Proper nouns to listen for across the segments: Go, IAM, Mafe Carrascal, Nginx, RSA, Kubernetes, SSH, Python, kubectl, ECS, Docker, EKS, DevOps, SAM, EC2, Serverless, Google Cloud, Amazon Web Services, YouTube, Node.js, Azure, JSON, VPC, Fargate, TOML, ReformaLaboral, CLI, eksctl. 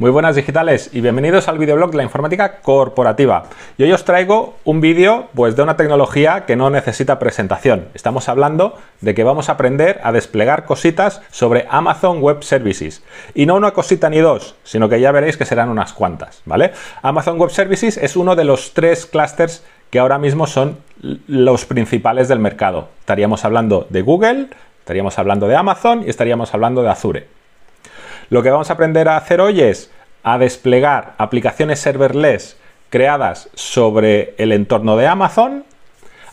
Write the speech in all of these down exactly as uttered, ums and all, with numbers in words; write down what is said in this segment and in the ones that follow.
Muy buenas digitales y bienvenidos al videoblog de la informática corporativa. Y hoy os traigo un vídeo pues, de una tecnología que no necesita presentación. Estamos hablando de que vamos a aprender a desplegar cositas sobre Amazon Web Services. Y no una cosita ni dos, sino que ya veréis que serán unas cuantas, ¿vale? Amazon Web Services es uno de los tres clústeres que ahora mismo son los principales del mercado. Estaríamos hablando de Google, estaríamos hablando de Amazon y estaríamos hablando de Azure. Lo que vamos a aprender a hacer hoy es a desplegar aplicaciones serverless creadas sobre el entorno de Amazon,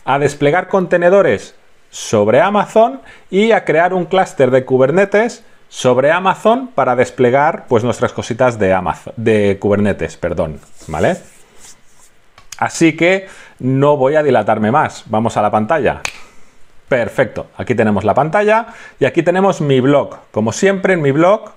a desplegar contenedores sobre Amazon y a crear un clúster de Kubernetes sobre Amazon para desplegar pues, nuestras cositas de, Amazon, de Kubernetes. Perdón, ¿vale? Así que no voy a dilatarme más. Vamos a la pantalla. Perfecto. Aquí tenemos la pantalla y aquí tenemos mi blog. Como siempre en mi blog,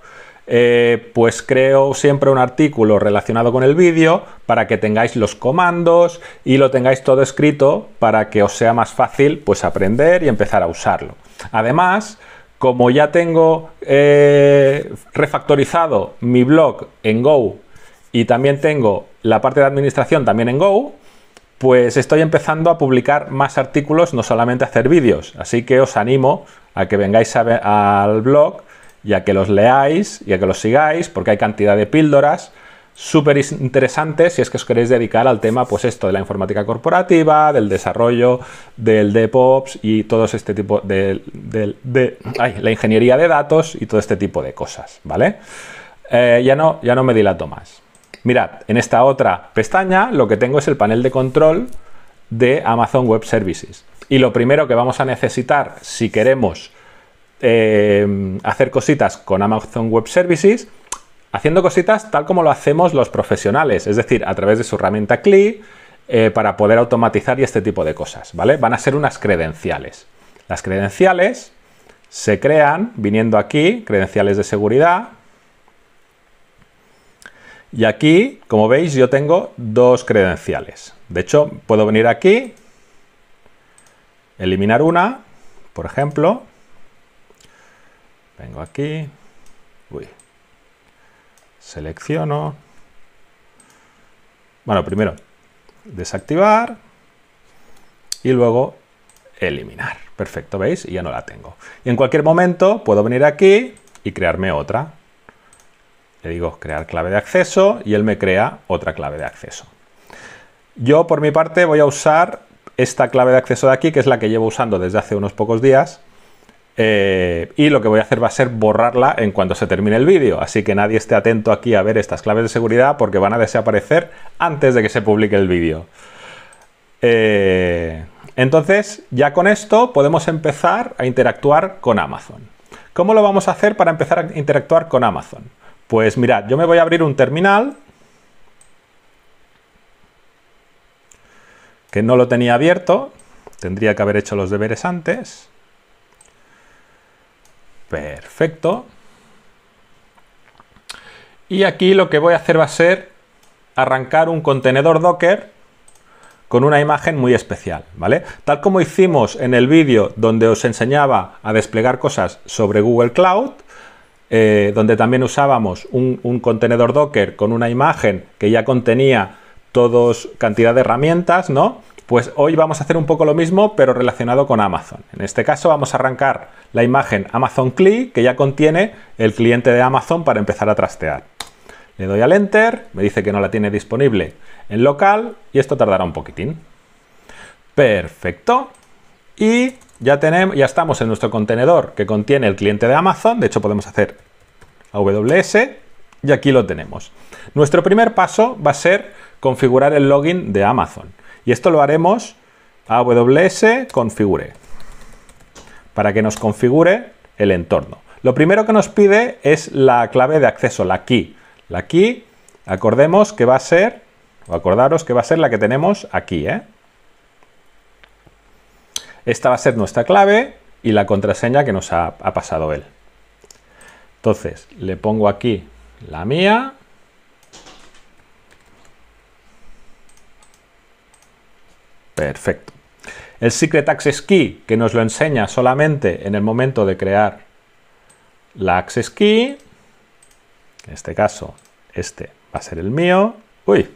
Eh, pues creo siempre un artículo relacionado con el vídeo para que tengáis los comandos y lo tengáis todo escrito para que os sea más fácil pues aprender y empezar a usarlo. Además, como ya tengo eh, refactorizado mi blog en Go y también tengo la parte de administración también en Go, pues estoy empezando a publicar más artículos, no solamente a hacer vídeos. Así que os animo a que vengáis a ver, al blog y a que los leáis y a que los sigáis, porque hay cantidad de píldoras súper interesantes si es que os queréis dedicar al tema, pues esto de la informática corporativa, del desarrollo, del DevOps y todo este tipo de, de, de ay, la ingeniería de datos y todo este tipo de cosas, ¿vale? Eh, ya, no, ya no me dilato más. Mirad, en esta otra pestaña lo que tengo es el panel de control de Amazon Web Services. Y lo primero que vamos a necesitar si queremos Eh, hacer cositas con Amazon Web Services, haciendo cositas tal como lo hacemos los profesionales, es decir, a través de su herramienta C L I eh, para poder automatizar y este tipo de cosas, ¿vale? Van a ser unas credenciales. Las credenciales se crean viniendo aquí, credenciales de seguridad, y aquí, como veis, yo tengo dos credenciales. De hecho, puedo venir aquí, eliminar una, por ejemplo. Vengo aquí, uy, selecciono, bueno, primero desactivar y luego eliminar. Perfecto, ¿veis? Y ya no la tengo. Y en cualquier momento puedo venir aquí y crearme otra. Le digo crear clave de acceso y él me crea otra clave de acceso. Yo, por mi parte, voy a usar esta clave de acceso de aquí, que es la que llevo usando desde hace unos pocos días. Eh, y lo que voy a hacer va a ser borrarla en cuanto se termine el vídeo, así que nadie esté atento aquí a ver estas claves de seguridad porque van a desaparecer antes de que se publique el vídeo. Eh, entonces, ya con esto podemos empezar a interactuar con Amazon. ¿Cómo lo vamos a hacer para empezar a interactuar con Amazon? Pues mirad, yo me voy a abrir un terminal que no lo tenía abierto, tendría que haber hecho los deberes antes. Perfecto. Y aquí lo que voy a hacer va a ser arrancar un contenedor Docker con una imagen muy especial, ¿vale? Tal como hicimos en el vídeo donde os enseñaba a desplegar cosas sobre Google Cloud, eh, donde también usábamos un, un contenedor Docker con una imagen que ya contenía todos cantidad de herramientas, ¿no? Pues hoy vamos a hacer un poco lo mismo, pero relacionado con Amazon. En este caso vamos a arrancar la imagen Amazon C L I, que ya contiene el cliente de Amazon para empezar a trastear. Le doy al Enter, me dice que no la tiene disponible en local, y esto tardará un poquitín. Perfecto. Y ya, tenemos, ya estamos en nuestro contenedor que contiene el cliente de Amazon. De hecho, podemos hacer A W S, y aquí lo tenemos. Nuestro primer paso va a ser configurar el login de Amazon. Y esto lo haremos a A W S configure, para que nos configure el entorno. Lo primero que nos pide es la clave de acceso, la key. La key, acordemos que va a ser, o acordaros que va a ser la que tenemos aquí, ¿eh? Esta va a ser nuestra clave y la contraseña que nos ha, ha pasado él. Entonces, le pongo aquí la mía. Perfecto. El Secret Access Key, que nos lo enseña solamente en el momento de crear la Access Key, en este caso Este va a ser el mío. Uy.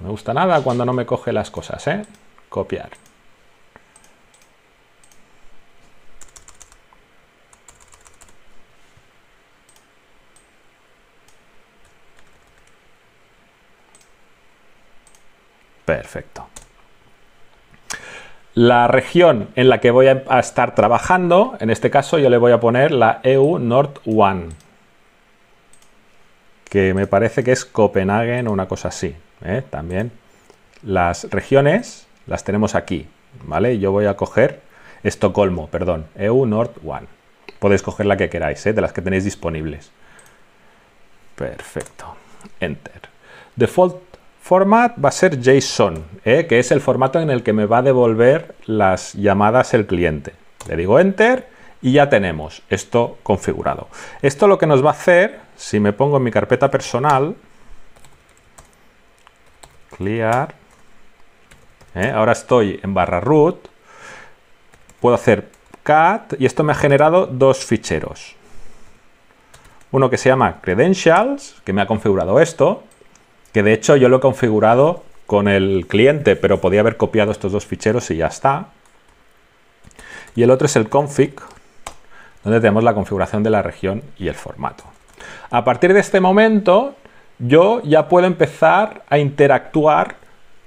No me gusta nada cuando no me coge las cosas, ¿eh? Copiar. Perfecto. La región en la que voy a estar trabajando, en este caso yo le voy a poner la E U North uno, que me parece que es Copenhague o una cosa así, ¿eh? También las regiones las tenemos aquí, ¿vale? Yo voy a coger Estocolmo, perdón, E U North uno. Podéis coger la que queráis, ¿eh? De las que tenéis disponibles. Perfecto. Enter. Default format va a ser JSON, ¿eh? Que es el formato en el que me va a devolver las llamadas el cliente. Le digo Enter y ya tenemos esto configurado. Esto lo que nos va a hacer, si me pongo en mi carpeta personal, clear, ¿eh? Ahora estoy en barra root, puedo hacer cat y esto me ha generado dos ficheros. Uno que se llama credentials, que me ha configurado esto, que de hecho yo lo he configurado con el cliente, pero podía haber copiado estos dos ficheros y ya está. Y el otro es el config, donde tenemos la configuración de la región y el formato. A partir de este momento, yo ya puedo empezar a interactuar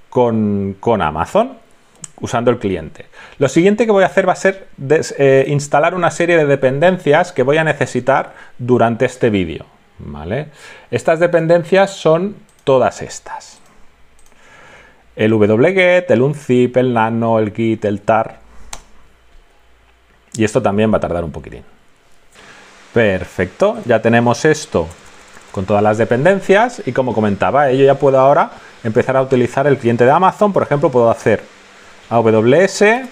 con, con Amazon usando el cliente. Lo siguiente que voy a hacer va a ser des, eh, instalar una serie de dependencias que voy a necesitar durante este vídeo, ¿vale? Estas dependencias son todas estas. El wget, el unzip, el nano, el git, el tar. Y esto también va a tardar un poquitín. Perfecto. Ya tenemos esto con todas las dependencias. Y como comentaba, yo ya puedo ahora empezar a utilizar el cliente de Amazon. Por ejemplo, puedo hacer A W S.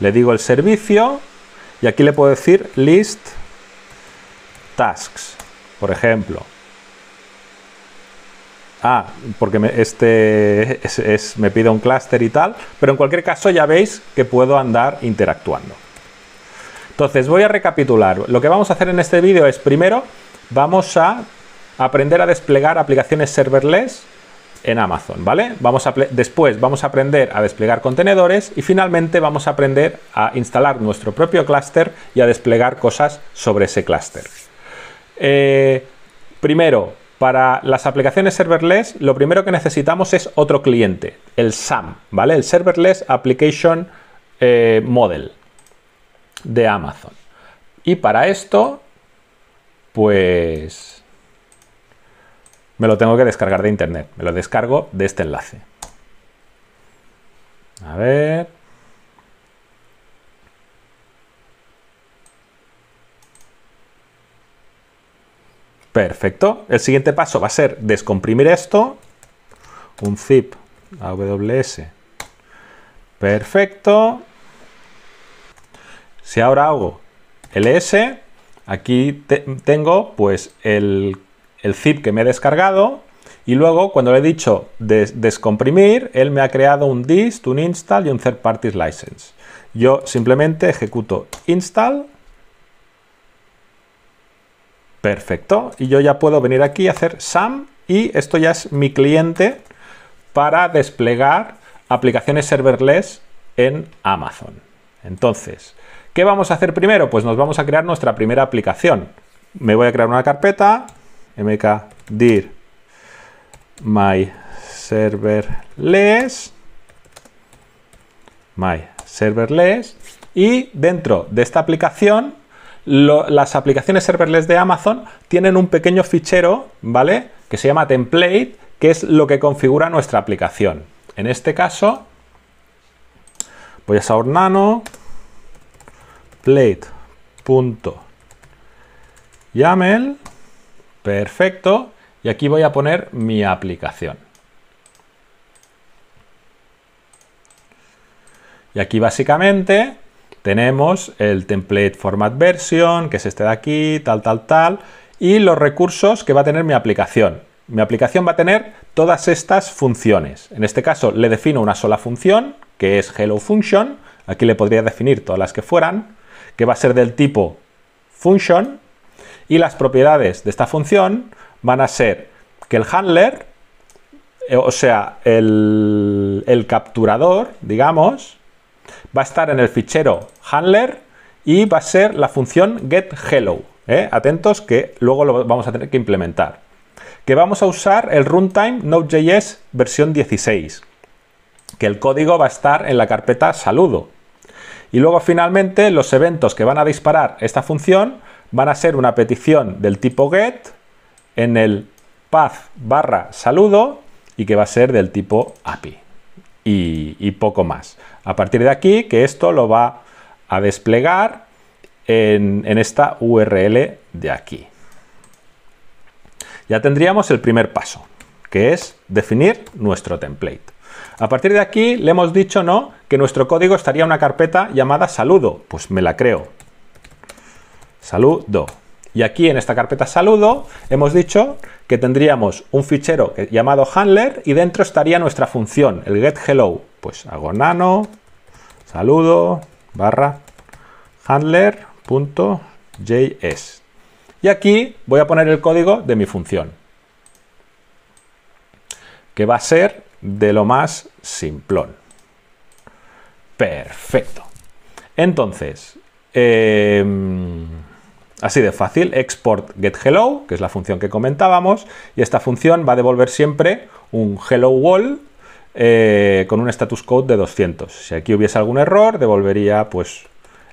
Le digo el servicio. Y aquí le puedo decir list tasks. Por ejemplo. Ah, porque me, este es, es, me pide un clúster y tal, pero en cualquier caso ya veis que puedo andar interactuando. Entonces voy a recapitular. Lo que vamos a hacer en este vídeo es, primero, vamos a aprender a desplegar aplicaciones serverless en Amazon, ¿vale? Vamos a, después vamos a aprender a desplegar contenedores y finalmente vamos a aprender a instalar nuestro propio clúster y a desplegar cosas sobre ese clúster. Eh, primero... Para las aplicaciones serverless, lo primero que necesitamos es otro cliente, el SAM, ¿vale? El Serverless Application eh, Model de Amazon. Y para esto, pues, me lo tengo que descargar de internet. Me lo descargo de este enlace. A ver. Perfecto. El siguiente paso va a ser descomprimir esto. Un zip A W S. Perfecto. Si ahora hago ls, aquí te tengo pues el, el zip que me he descargado y luego cuando le he dicho des descomprimir, él me ha creado un dist, un install y un third party license. Yo simplemente ejecuto install. Perfecto, y yo ya puedo venir aquí a hacer SAM y esto ya es mi cliente para desplegar aplicaciones serverless en Amazon. Entonces, ¿qué vamos a hacer primero? Pues nos vamos a crear nuestra primera aplicación. Me voy a crear una carpeta, mkdir my serverless, my serverless, y dentro de esta aplicación Lo, las aplicaciones serverless de Amazon tienen un pequeño fichero, ¿vale? Que se llama template, que es lo que configura nuestra aplicación. En este caso, voy a sacar nano plate.yaml. Perfecto. Y aquí voy a poner mi aplicación. Y aquí básicamente tenemos el template format version, que es este de aquí, tal, tal, tal, y los recursos que va a tener mi aplicación. Mi aplicación va a tener todas estas funciones. En este caso le defino una sola función, que es hello function. Aquí le podría definir todas las que fueran, que va a ser del tipo function. Y las propiedades de esta función van a ser que el handler, o sea, el, el capturador, digamos, va a estar en el fichero handler y va a ser la función getHello. ¿eh? Atentos que luego lo vamos a tener que implementar. Que vamos a usar el runtime Node.js versión dieciséis. Que el código va a estar en la carpeta saludo. Y luego finalmente los eventos que van a disparar esta función van a ser una petición del tipo get en el path barra saludo y que va a ser del tipo A P I y, y poco más. A partir de aquí que esto lo va a desplegar en, en esta U R L de aquí. Ya tendríamos el primer paso, que es definir nuestro template. A partir de aquí le hemos dicho no que nuestro código estaría en una carpeta llamada saludo. Pues me la creo. Saludo. Y aquí en esta carpeta saludo hemos dicho que tendríamos un fichero llamado handler y dentro estaría nuestra función, el getHello. Pues hago nano saludo barra handler.js. Y aquí voy a poner el código de mi función, que va a ser de lo más simplón. Perfecto. Entonces, eh, así de fácil, export getHello, que es la función que comentábamos, y esta función va a devolver siempre un hello world eh, con un status code de doscientos. Si aquí hubiese algún error, devolvería pues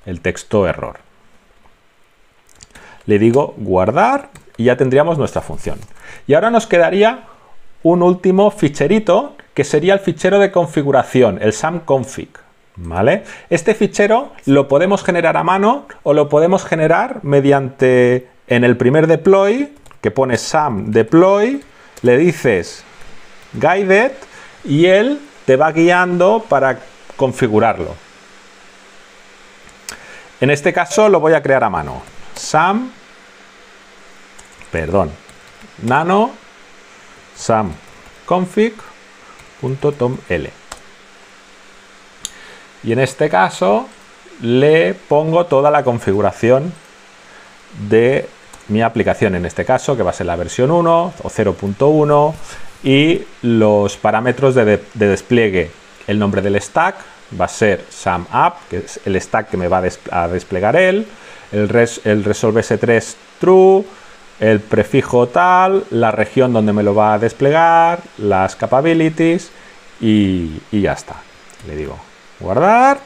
el texto error. Le digo guardar y ya tendríamos nuestra función. Y ahora nos quedaría un último ficherito, que sería el fichero de configuración, el samconfig, ¿vale? Este fichero lo podemos generar a mano o lo podemos generar mediante, en el primer deploy, que pone sam deploy, le dices guided y él te va guiando para configurarlo. En este caso lo voy a crear a mano. Sam, perdón, nano samconfig.toml y en este caso le pongo toda la configuración de mi aplicación, en este caso que va a ser la versión uno o cero punto uno y los parámetros de, de, de despliegue. El nombre del stack va a ser samapp, que es el stack que me va a, des, a desplegar él, el, res, el resolve ese tres true, el prefijo tal, la región donde me lo va a desplegar, las capabilities y, y ya está. Le digo guardar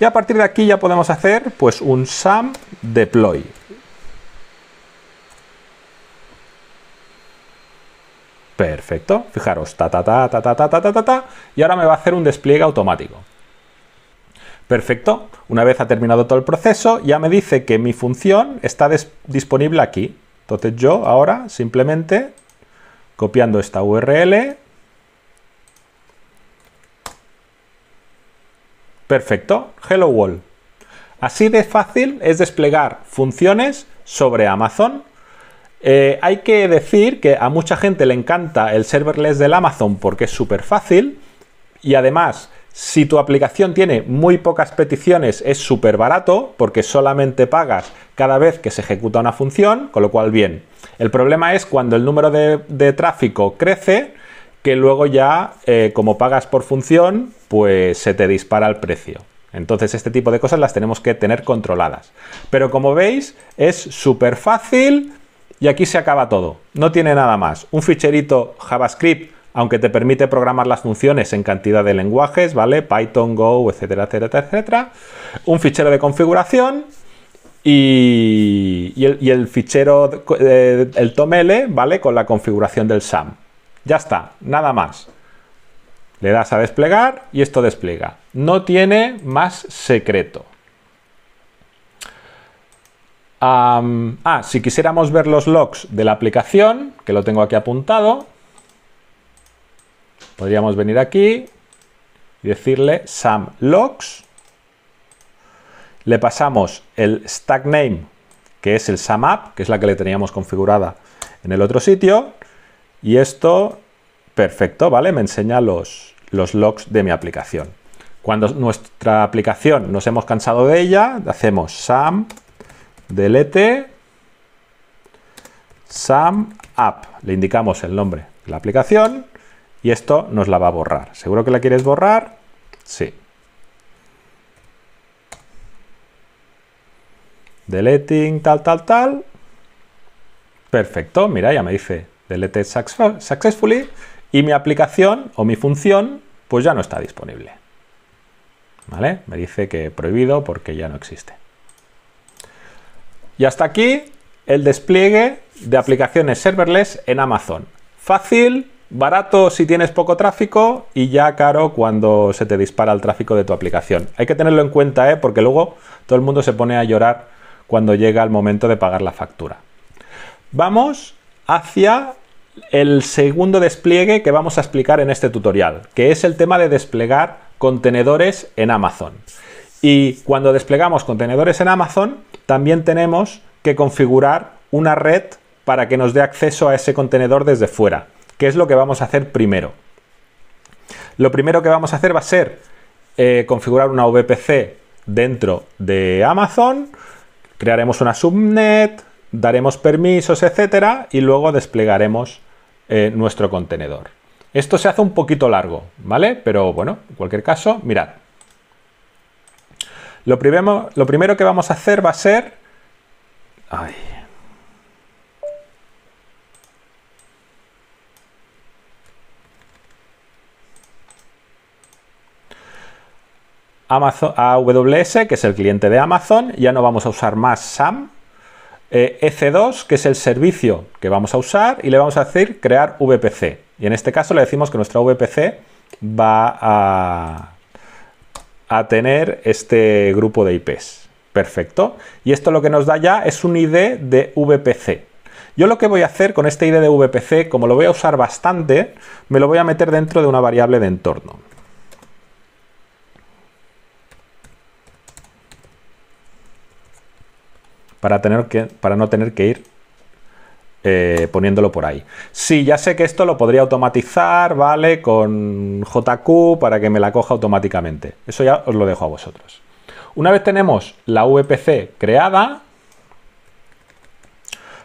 y a partir de aquí ya podemos hacer pues un sam deploy. Perfecto, fijaros, ta ta ta ta ta ta ta ta ta y ahora me va a hacer un despliegue automático. Perfecto, una vez ha terminado todo el proceso, ya me dice que mi función está disponible aquí. Entonces yo ahora simplemente, copiando esta U R L, perfecto, hello world. Así de fácil es desplegar funciones sobre Amazon. Eh, hay que decir que a mucha gente le encanta el serverless del Amazon porque es súper fácil y además, si tu aplicación tiene muy pocas peticiones es súper barato porque solamente pagas cada vez que se ejecuta una función, con lo cual bien. El problema es cuando el número de, de tráfico crece, que luego ya eh, como pagas por función, pues se te dispara el precio. Entonces este tipo de cosas las tenemos que tener controladas. Pero como veis es súper fácil y aquí se acaba todo. No tiene nada más. Un ficherito JavaScript, aunque te permite programar las funciones en cantidad de lenguajes, ¿vale? Python, Go, etcétera, etcétera, etcétera. Un fichero de configuración y, y, el, y el fichero, eh, el toml, ¿vale? Con la configuración del SAM. Ya está, nada más. Le das a desplegar y esto despliega. No tiene más secreto. Um, ah, si quisiéramos ver los logs de la aplicación, que lo tengo aquí apuntado, podríamos venir aquí y decirle sam logs, le pasamos el stack name, que es el samapp, que es la que le teníamos configurada en el otro sitio, y esto, perfecto, ¿vale? Me enseña los, los logs de mi aplicación. Cuando nuestra aplicación nos hemos cansado de ella, hacemos sam delete SAM app, le indicamos el nombre de la aplicación y esto nos la va a borrar. ¿Seguro que la quieres borrar? Sí. Deleting tal, tal, tal. Perfecto, mira, ya me dice deleted successfully y mi aplicación o mi función pues ya no está disponible. ¿Vale? Me dice que prohibido porque ya no existe. Y hasta aquí el despliegue de aplicaciones serverless en Amazon. Fácil, barato si tienes poco tráfico y ya caro cuando se te dispara el tráfico de tu aplicación. Hay que tenerlo en cuenta, ¿eh? Porque luego todo el mundo se pone a llorar cuando llega el momento de pagar la factura. Vamos hacia el segundo despliegue que vamos a explicar en este tutorial, que es el tema de desplegar contenedores en Amazon. Y cuando desplegamos contenedores en Amazon, también tenemos que configurar una red para que nos dé acceso a ese contenedor desde fuera, que es lo que vamos a hacer primero. Lo primero que vamos a hacer va a ser eh, configurar una V P C dentro de Amazon, crearemos una subnet, daremos permisos, etcétera, y luego desplegaremos eh, nuestro contenedor. Esto se hace un poquito largo, ¿vale? Pero bueno, en cualquier caso, mirad. Lo primero, lo primero que vamos a hacer va a ser... Ay. Amazon, A W S, que es el cliente de Amazon, ya no vamos a usar más SAM. Eh, E C dos, que es el servicio que vamos a usar, y le vamos a decir crear V P C. Y en este caso le decimos que nuestra V P C va a... a tener este grupo de I Pes. Perfecto. Y esto lo que nos da ya es un I D de V P C. Yo lo que voy a hacer con este I D de V P C, como lo voy a usar bastante, me lo voy a meter dentro de una variable de entorno. Para, tener que, para no tener que ir eh, poniéndolo por ahí. Sí, ya sé que esto lo podría automatizar, ¿vale? Con J Q para que me la coja automáticamente. Eso ya os lo dejo a vosotros. Una vez tenemos la V P C creada,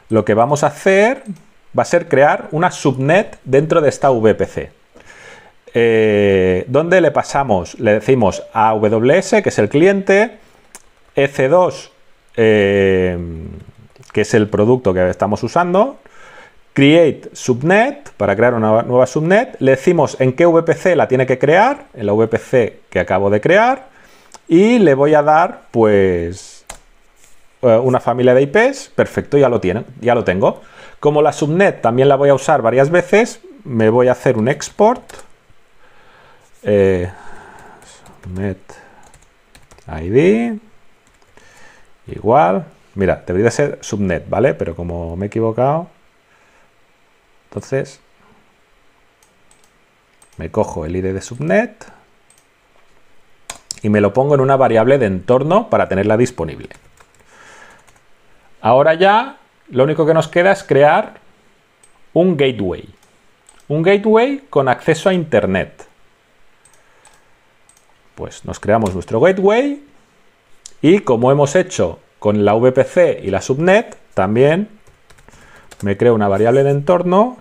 lo que vamos a hacer va a ser crear una subnet dentro de esta V P C. Eh, donde le pasamos, le decimos a A W S, que es el cliente, E C dos, Eh, que es el producto que estamos usando, create subnet, para crear una nueva subnet, le decimos en qué V P C la tiene que crear, en la V P C que acabo de crear, y le voy a dar pues una familia de I Pes, perfecto, ya lo tiene, ya lo tengo. Como la subnet también la voy a usar varias veces, me voy a hacer un export, eh, subnet I D, igual, mira, debería ser subnet, ¿vale? Pero como me he equivocado, entonces me cojo el I D de subnet y me lo pongo en una variable de entorno para tenerla disponible. Ahora ya lo único que nos queda es crear un gateway. Un gateway con acceso a internet. Pues nos creamos nuestro gateway. Y como hemos hecho con la V P C y la subnet, también me creo una variable de entorno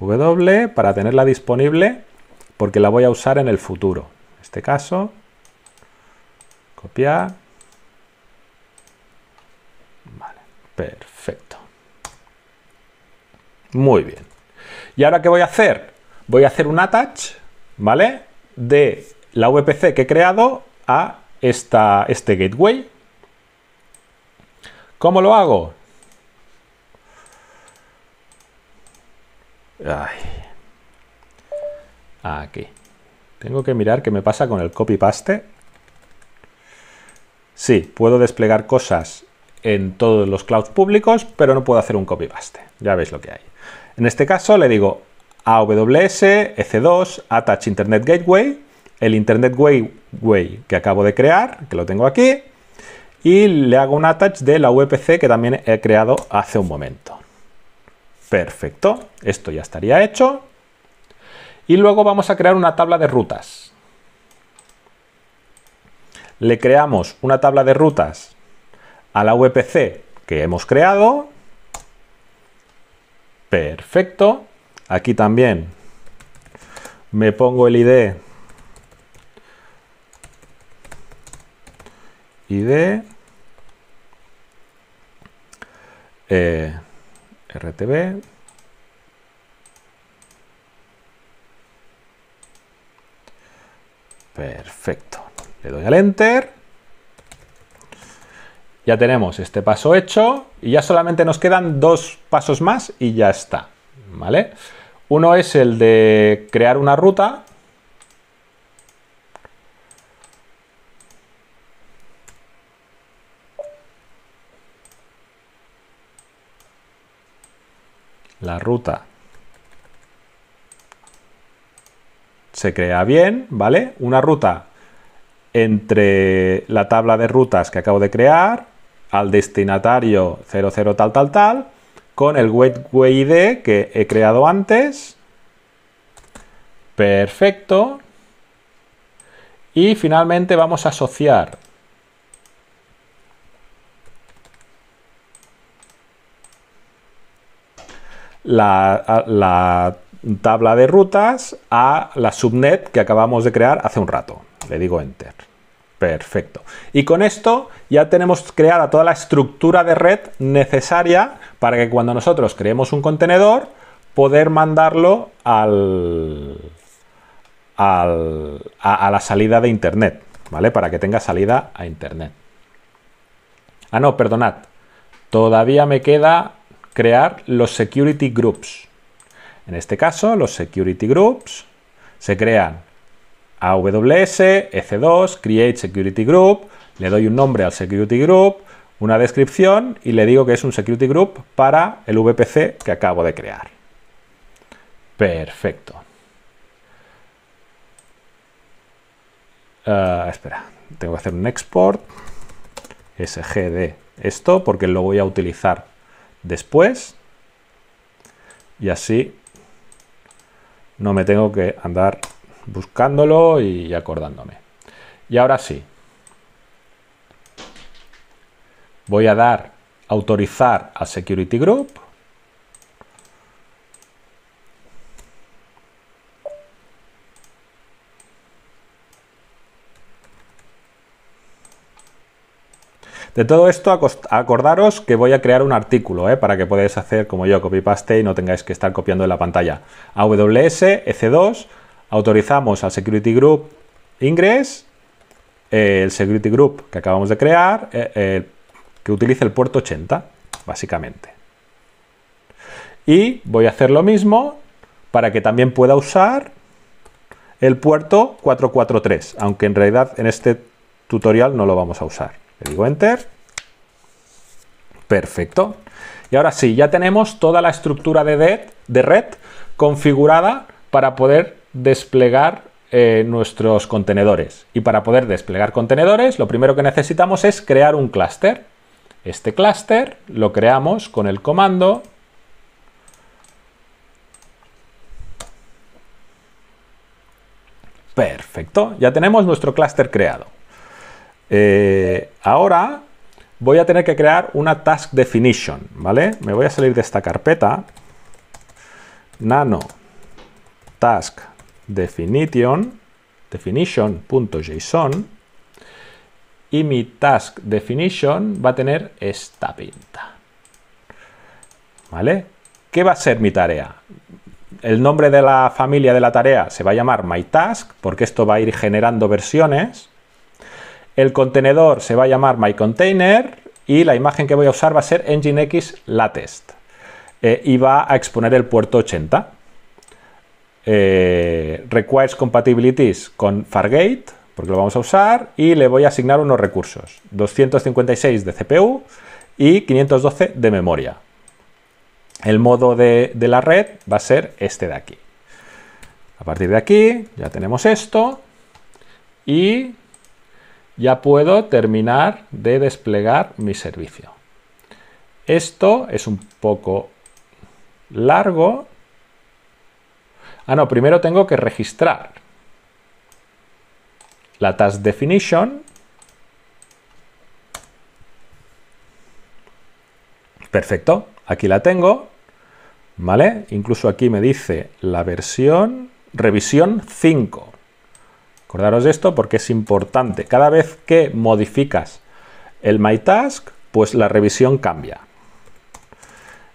W para tenerla disponible porque la voy a usar en el futuro. En este caso, copiar. Vale, perfecto. Muy bien. ¿Y ahora qué voy a hacer? Voy a hacer un attach, ¿vale? De la V P C que he creado a Esta, este gateway. ¿Cómo lo hago? Ay. Aquí. Tengo que mirar qué me pasa con el copy-paste. Sí, puedo desplegar cosas en todos los clouds públicos, pero no puedo hacer un copy-paste. Ya veis lo que hay. En este caso le digo A W S, E C dos, Attach Internet Gateway, el Internet Gateway que acabo de crear, que lo tengo aquí, y le hago un attach de la V P C que también he creado hace un momento. Perfecto, esto ya estaría hecho. Y luego vamos a crear una tabla de rutas. Le creamos una tabla de rutas a la V P C que hemos creado, Perfecto. Aquí también me pongo el I D. I D. Eh, R T B. Perfecto. Le doy al Enter. Ya tenemos este paso hecho y ya solamente nos quedan dos pasos más y ya está, ¿vale? Uno es el de crear una ruta. La ruta se crea bien, ¿vale? Una ruta entre la tabla de rutas que acabo de crear, al destinatario cero cero tal tal tal, con el gateway I D que he creado antes. Perfecto. Y finalmente vamos a asociar la, la tabla de rutas a la subnet que acabamos de crear hace un rato. Le digo Enter. Perfecto. Y con esto ya tenemos creada toda la estructura de red necesaria para que cuando nosotros creemos un contenedor, poder mandarlo al, al, a, a la salida de Internet, ¿vale? Para que tenga salida a Internet. Ah, no, perdonad. Todavía me queda crear los security groups. En este caso, los security groups se crean A W S, E C dos, Create Security Group, le doy un nombre al Security Group, una descripción y le digo que es un Security Group para el V P C que acabo de crear. Perfecto. Uh, espera, tengo que hacer un export S G de esto porque lo voy a utilizar después y así no me tengo que andar buscándolo y acordándome. Y ahora sí. Voy a dar autorizar a Security Group. De todo esto, acordaros que voy a crear un artículo, ¿eh? Para que podáis hacer como yo, copy-paste y no tengáis que estar copiando de la pantalla. A W S, E C dos, autorizamos al Security Group Ingress, eh, el Security Group que acabamos de crear, eh, eh, que utilice el puerto ochenta, básicamente. Y voy a hacer lo mismo para que también pueda usar el puerto cuatrocientos cuarenta y tres, aunque en realidad en este tutorial no lo vamos a usar. Le digo Enter. Perfecto. Y ahora sí, ya tenemos toda la estructura de, de, de red configurada para poder desplegar eh, nuestros contenedores. Y para poder desplegar contenedores, lo primero que necesitamos es crear un clúster. Este clúster lo creamos con el comando perfecto. Ya tenemos nuestro clúster creado. Eh, ahora voy a tener que crear una task definition, ¿vale? Me voy a salir de esta carpeta. Nano task definition definition.json y mi task definition va a tener esta pinta, ¿vale? ¿Qué va a ser mi tarea? El nombre de la familia de la tarea se va a llamar myTask porque esto va a ir generando versiones. El contenedor se va a llamar myContainer y la imagen que voy a usar va a ser Nginx latest eh, y va a exponer el puerto ochenta. Eh, requires compatibilities con Fargate, porque lo vamos a usar, y le voy a asignar unos recursos, doscientos cincuenta y seis de C P U y quinientos doce de memoria. El modo de, de la red va a ser este de aquí. A partir de aquí ya tenemos esto y ya puedo terminar de desplegar mi servicio. Esto es un poco largo. Ah, no, primero tengo que registrar la task definition. Perfecto, aquí la tengo. ¿Vale? Incluso aquí me dice la versión, revisión cinco. Acordaros de esto porque es importante. Cada vez que modificas el MyTask, pues la revisión cambia.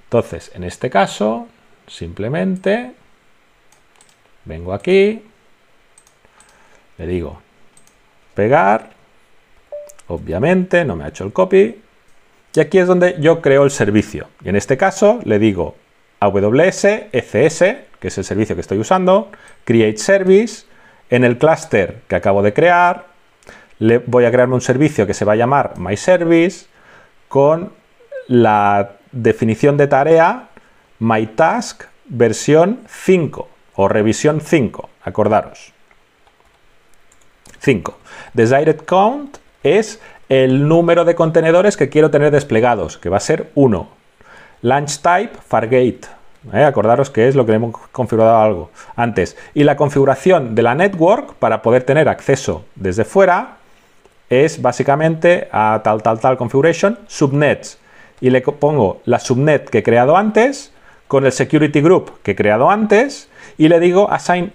Entonces, en este caso, simplemente vengo aquí, le digo pegar, obviamente no me ha hecho el copy, y aquí es donde yo creo el servicio. Y en este caso le digo A W S, E C S, que es el servicio que estoy usando, create service, en el clúster que acabo de crear, le voy a crearme un servicio que se va a llamar myService, con la definición de tarea myTask versión cinco o revisión cinco, acordaros. cinco. Desired count es el número de contenedores que quiero tener desplegados, que va a ser uno. Launch type, Fargate. ¿Eh? Acordaros que es lo que hemos configurado algo antes. Y la configuración de la network para poder tener acceso desde fuera es básicamente a tal, tal, tal configuration, subnets. Y le pongo la subnet que he creado antes con el security group que he creado antes y le digo assign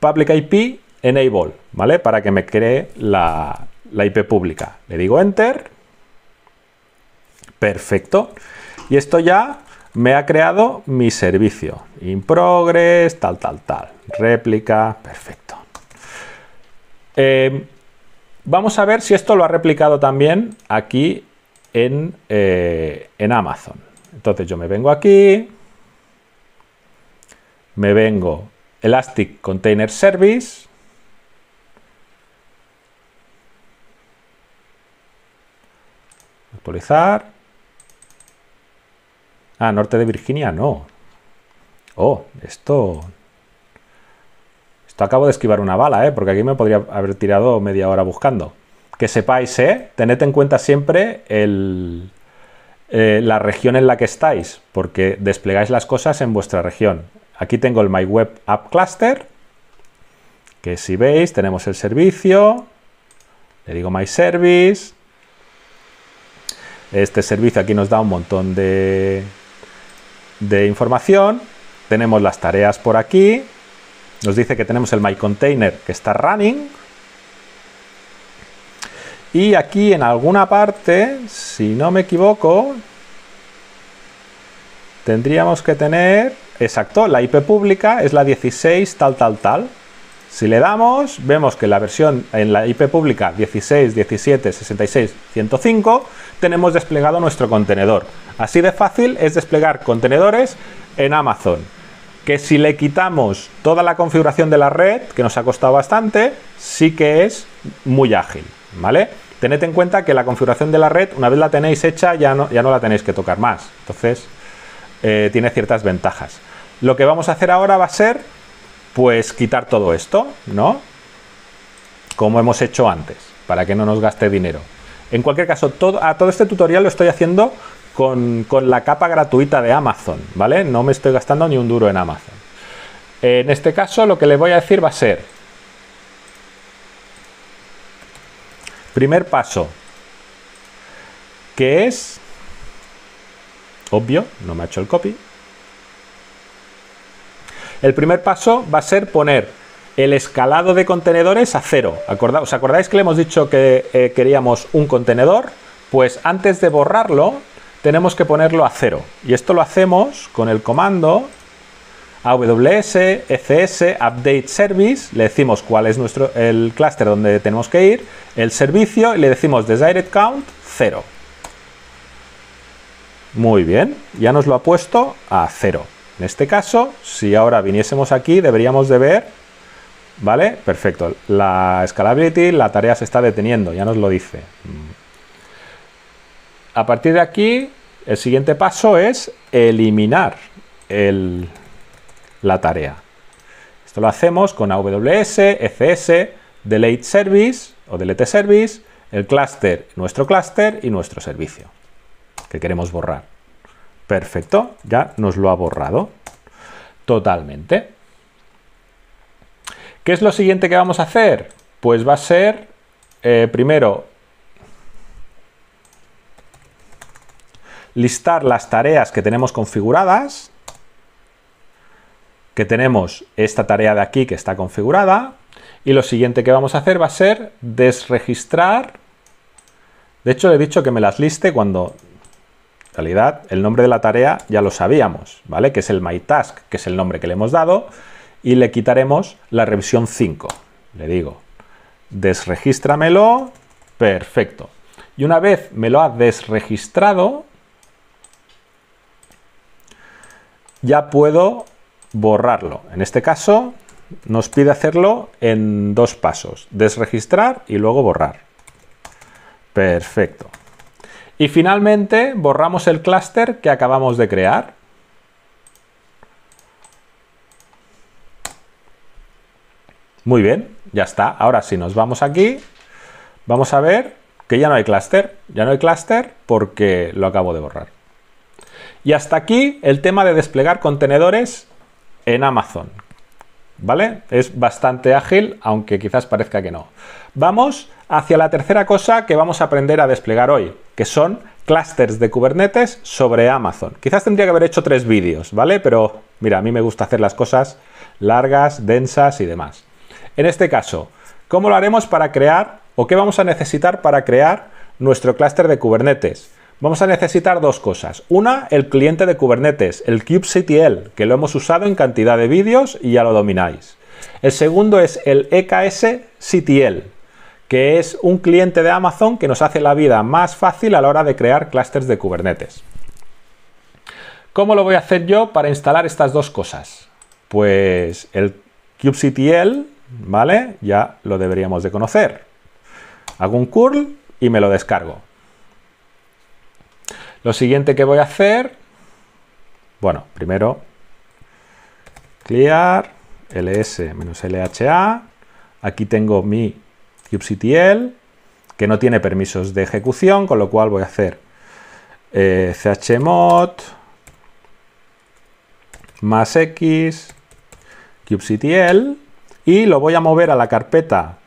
public I P enable, ¿vale? Para que me cree la, la I P pública. Le digo enter. Perfecto. Y esto ya me ha creado mi servicio. In progress, tal, tal, tal. Réplica, perfecto. Eh, vamos a ver si esto lo ha replicado también aquí en, eh, en Amazon. Entonces yo me vengo aquí. Me vengo Elastic Container Service. Actualizar. Ah, norte de Virginia, no. Oh, esto... Esto acabo de esquivar una bala, ¿eh? Porque aquí me podría haber tirado media hora buscando. Que sepáis, ¿eh? Tened en cuenta siempre el, eh, la región en la que estáis, porque desplegáis las cosas en vuestra región. Aquí tengo el My Web App Cluster, que si veis tenemos el servicio. Le digo My Service. Este servicio aquí nos da un montón de... de información, tenemos las tareas por aquí, nos dice que tenemos el My Container que está running, y aquí en alguna parte, si no me equivoco, tendríamos que tener, exacto, la I P pública es la dieciséis tal tal tal. Si le damos, vemos que la versión en la I P pública dieciséis, diecisiete, sesenta y seis, ciento cinco tenemos desplegado nuestro contenedor. Así de fácil es desplegar contenedores en Amazon. Que si le quitamos toda la configuración de la red, que nos ha costado bastante, sí que es muy ágil, ¿vale? Tened en cuenta que la configuración de la red, una vez la tenéis hecha, ya no, ya no la tenéis que tocar más. Entonces, eh, tiene ciertas ventajas. Lo que vamos a hacer ahora va a ser... pues quitar todo esto, ¿no? Como hemos hecho antes, para que no nos gaste dinero. En cualquier caso, todo, a todo este tutorial lo estoy haciendo con, con la capa gratuita de Amazon, ¿vale? No me estoy gastando ni un duro en Amazon. En este caso, lo que le voy a decir va a ser... primer paso, que es... obvio, no me ha hecho el copy... El primer paso va a ser poner el escalado de contenedores a cero. ¿Os acordáis que le hemos dicho que eh, queríamos un contenedor? Pues antes de borrarlo, tenemos que ponerlo a cero. Y esto lo hacemos con el comando A W S, E C S, Update Service. Le decimos cuál es nuestro, el clúster donde tenemos que ir, el servicio, y le decimos Desired Count cero. Muy bien, ya nos lo ha puesto a cero. En este caso, si ahora viniésemos aquí, deberíamos de ver, ¿vale? Perfecto, la scalability, la tarea se está deteniendo, ya nos lo dice. A partir de aquí, el siguiente paso es eliminar el, la tarea. Esto lo hacemos con A W S, E C S, Delete Service o Delete Service, el clúster, nuestro clúster y nuestro servicio que queremos borrar. Perfecto, ya nos lo ha borrado totalmente. ¿Qué es lo siguiente que vamos a hacer? Pues va a ser, eh, primero, listar las tareas que tenemos configuradas, que tenemos esta tarea de aquí que está configurada, y lo siguiente que vamos a hacer va a ser desregistrar. De hecho, le he dicho que me las liste cuando en realidad el nombre de la tarea ya lo sabíamos, ¿vale? Que es el myTask, que es el nombre que le hemos dado, y le quitaremos la revisión cinco. Le digo, desregístramelo, perfecto. Y una vez me lo ha desregistrado, ya puedo borrarlo. En este caso nos pide hacerlo en dos pasos, desregistrar y luego borrar. Perfecto. Y finalmente borramos el clúster que acabamos de crear. Muy bien, ya está. Ahora si nos vamos aquí, vamos a ver que ya no hay clúster. Ya no hay clúster porque lo acabo de borrar. Y hasta aquí el tema de desplegar contenedores en Amazon. ¿Vale? Es bastante ágil, aunque quizás parezca que no. Vamos hacia la tercera cosa que vamos a aprender a desplegar hoy, que son clústeres de Kubernetes sobre Amazon. Quizás tendría que haber hecho tres vídeos, ¿vale? Pero mira, a mí me gusta hacer las cosas largas, densas y demás. En este caso, ¿cómo lo haremos para crear o qué vamos a necesitar para crear nuestro clúster de Kubernetes? Vamos a necesitar dos cosas. Una, el cliente de Kubernetes, el kubectl, que lo hemos usado en cantidad de vídeos y ya lo domináis. El segundo es el eksctl, que es un cliente de Amazon que nos hace la vida más fácil a la hora de crear clústeres de Kubernetes. ¿Cómo lo voy a hacer yo para instalar estas dos cosas? Pues el kubectl, ¿vale? Ya lo deberíamos de conocer. Hago un curl y me lo descargo. Lo siguiente que voy a hacer, bueno, primero clear ls-lha, aquí tengo mi kubectl, que no tiene permisos de ejecución, con lo cual voy a hacer eh, chmod más x kubectl y lo voy a mover a la carpeta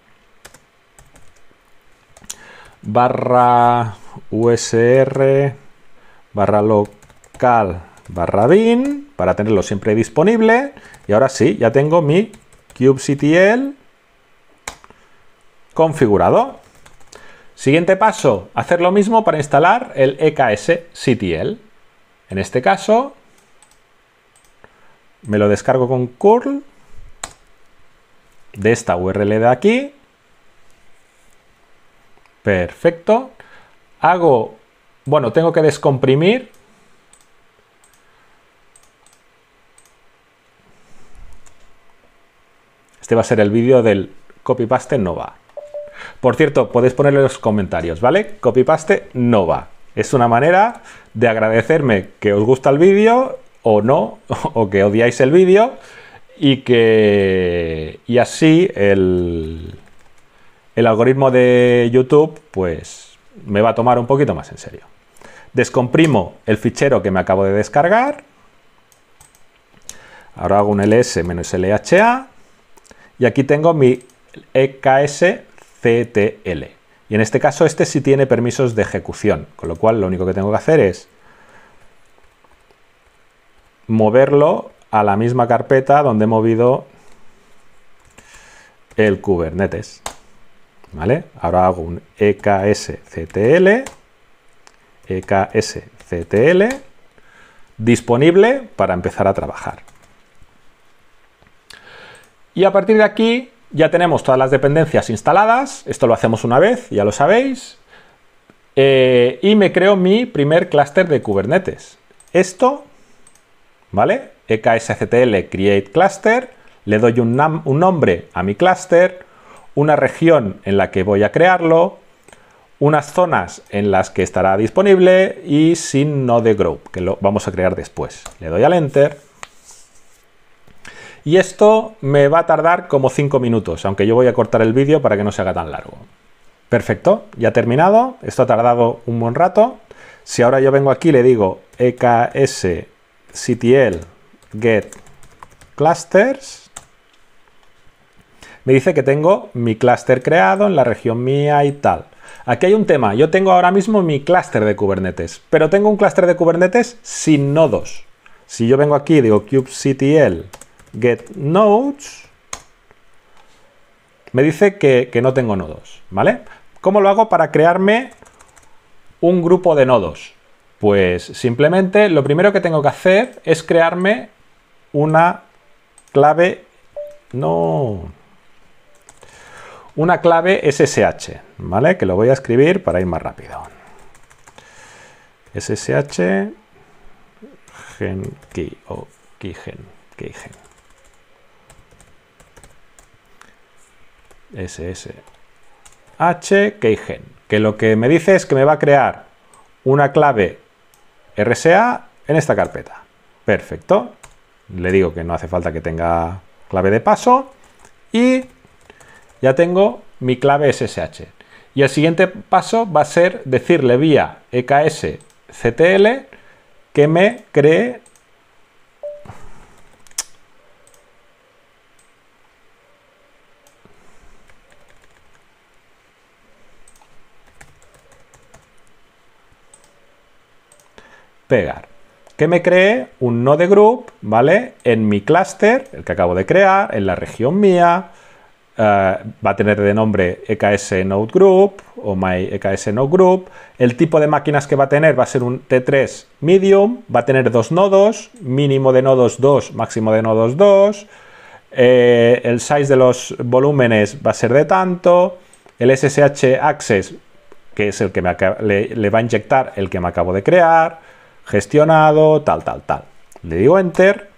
barra usr barra local barra bin para tenerlo siempre disponible. Y ahora sí, ya tengo mi kubectl configurado. Siguiente paso, hacer lo mismo para instalar el eksctl. En este caso me lo descargo con curl de esta U R L de aquí. Perfecto. Hago... Bueno, tengo que descomprimir este. Va a ser el vídeo del copy paste no va. Por cierto, podéis ponerle en los comentarios, ¿vale? Copy paste no va. Es una manera de agradecerme que os gusta el vídeo o no, o que odiáis el vídeo y que y así el el algoritmo de YouTube pues me va a tomar un poquito más en serio. Descomprimo el fichero que me acabo de descargar. Ahora hago un ls-lha y aquí tengo mi eksctl. Y en este caso este sí tiene permisos de ejecución, con lo cual lo único que tengo que hacer es moverlo a la misma carpeta donde he movido el Kubernetes. ¿Vale? Ahora hago un eksctl, eksctl, disponible para empezar a trabajar. Y a partir de aquí ya tenemos todas las dependencias instaladas. Esto lo hacemos una vez, ya lo sabéis. Eh, y me creo mi primer clúster de Kubernetes. Esto, ¿vale? Eksctl create cluster, le doy un, un nombre a mi clúster, una región en la que voy a crearlo, unas zonas en las que estará disponible y sin node group, que lo vamos a crear después. Le doy al enter. Y esto me va a tardar como cinco minutos, aunque yo voy a cortar el vídeo para que no se haga tan largo. Perfecto, ya terminado. Esto ha tardado un buen rato. Si ahora yo vengo aquí y le digo eksctl get clusters, me dice que tengo mi clúster creado en la región mía y tal. Aquí hay un tema. Yo tengo ahora mismo mi clúster de Kubernetes, pero tengo un clúster de Kubernetes sin nodos. Si yo vengo aquí y digo kubectl get nodes, me dice que, que no tengo nodos, ¿vale? ¿Cómo lo hago para crearme un grupo de nodos? Pues simplemente lo primero que tengo que hacer es crearme una clave, no, una clave S S H, ¿vale? Que lo voy a escribir para ir más rápido. S S H gen key o keygen, keygen. S S H keygen, que lo que me dice es que me va a crear una clave R S A en esta carpeta. Perfecto. Le digo que no hace falta que tenga clave de paso y ya tengo mi clave S S H. Y el siguiente paso va a ser decirle vía E K S C T L que me cree pegar, que me cree un node group, ¿vale? En mi clúster, el que acabo de crear, en la región mía. Uh, va a tener de nombre E K S Node Group o My E K S Node Group. El tipo de máquinas que va a tener va a ser un T tres medium, va a tener dos nodos, mínimo de nodos dos, máximo de nodos dos. Eh, el size de los volúmenes va a ser de tanto. El S S H access, que es el que me le, le va a inyectar el que me acabo de crear, gestionado, tal, tal, tal. Le digo enter.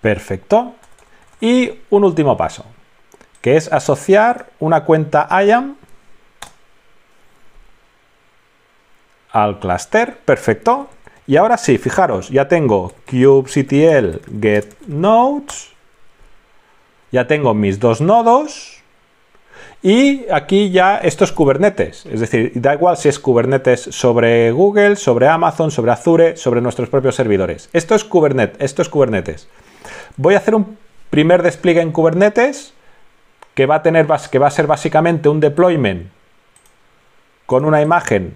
Perfecto. Y un último paso, que es asociar una cuenta I A M al clúster. Perfecto. Y ahora sí, fijaros, ya tengo kubectl get nodes, ya tengo mis dos nodos, y aquí ya esto es Kubernetes. Es decir, da igual si es Kubernetes sobre Google, sobre Amazon, sobre Azure, sobre nuestros propios servidores. Esto es Kubernetes. Esto es Kubernetes. Voy a hacer un primer despliegue en Kubernetes, que va a tener, que va a ser básicamente un deployment con una imagen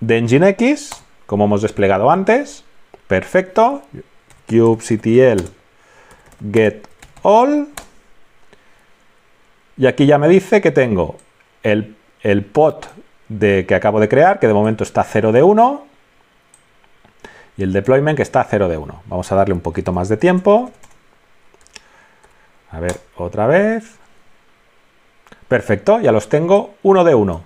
de Nginx, como hemos desplegado antes. Perfecto. Kubectl get all. Y aquí ya me dice que tengo el, el pod de, que acabo de crear, que de momento está cero de uno. Y el deployment que está cero de uno. Vamos a darle un poquito más de tiempo. A ver, otra vez. Perfecto, ya los tengo uno de uno.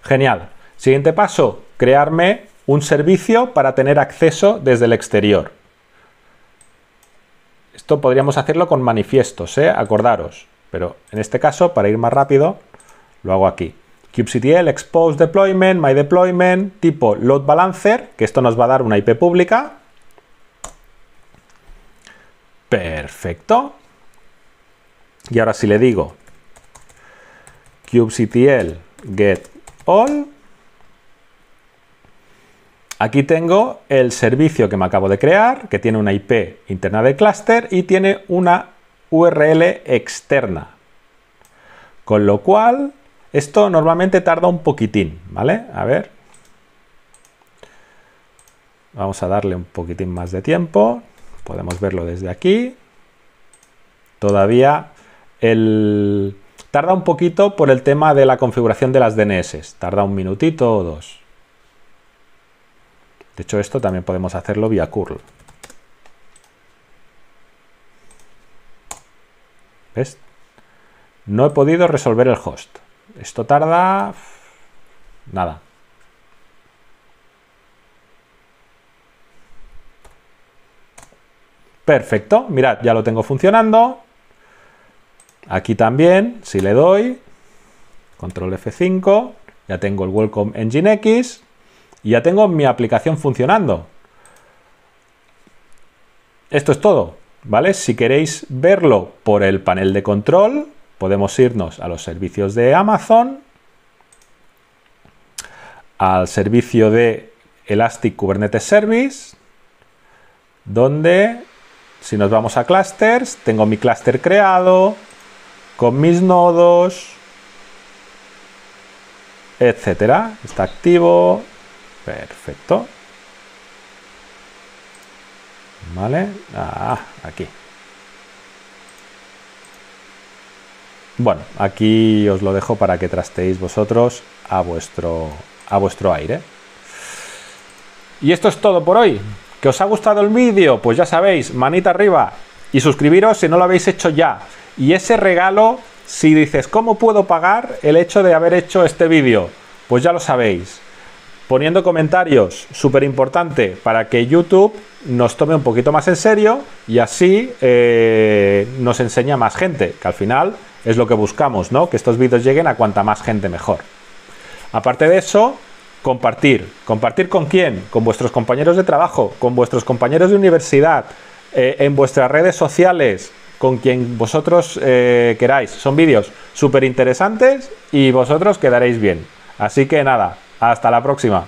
Genial. Siguiente paso, crearme un servicio para tener acceso desde el exterior. Esto podríamos hacerlo con manifiestos, ¿eh? Acordaros. Pero en este caso, para ir más rápido, lo hago aquí. Kubectl expose deployment, my deployment, tipo load balancer, que esto nos va a dar una I P pública. Perfecto. Y ahora si le digo kubectl get all, aquí tengo el servicio que me acabo de crear, que tiene una I P interna de clúster y tiene una U R L externa. Con lo cual, esto normalmente tarda un poquitín, ¿vale? A ver. Vamos a darle un poquitín más de tiempo. Podemos verlo desde aquí. Todavía el... tarda un poquito por el tema de la configuración de las D N S. Tarda un minutito o dos. De hecho, esto también podemos hacerlo vía curl. ¿Ves? No he podido resolver el host. Esto tarda... nada. Perfecto, mirad, ya lo tengo funcionando. Aquí también, si le doy, control F cinco, ya tengo el welcome Nginx y ya tengo mi aplicación funcionando. Esto es todo, ¿vale? Si queréis verlo por el panel de control, podemos irnos a los servicios de Amazon, al servicio de Elastic Kubernetes Service, donde... si nos vamos a clusters, tengo mi clúster creado, con mis nodos, etcétera. Está activo. Perfecto. ¿Vale? Ah, aquí. Bueno, aquí os lo dejo para que trasteéis vosotros a vuestro, a vuestro aire. Y esto es todo por hoy. ¿Que os ha gustado el vídeo? Pues ya sabéis, manita arriba y suscribiros si no lo habéis hecho ya. Y ese regalo, si dices, ¿cómo puedo pagar el hecho de haber hecho este vídeo? Pues ya lo sabéis. Poniendo comentarios, súper importante, para que YouTube nos tome un poquito más en serio y así eh, nos enseña más gente, que al final es lo que buscamos, ¿no? Que estos vídeos lleguen a cuanta más gente mejor. Aparte de eso, compartir. ¿Compartir con quién? Con vuestros compañeros de trabajo, con vuestros compañeros de universidad, eh, en vuestras redes sociales, con quien vosotros eh, queráis. Son vídeos súper interesantes y vosotros quedaréis bien. Así que nada, hasta la próxima.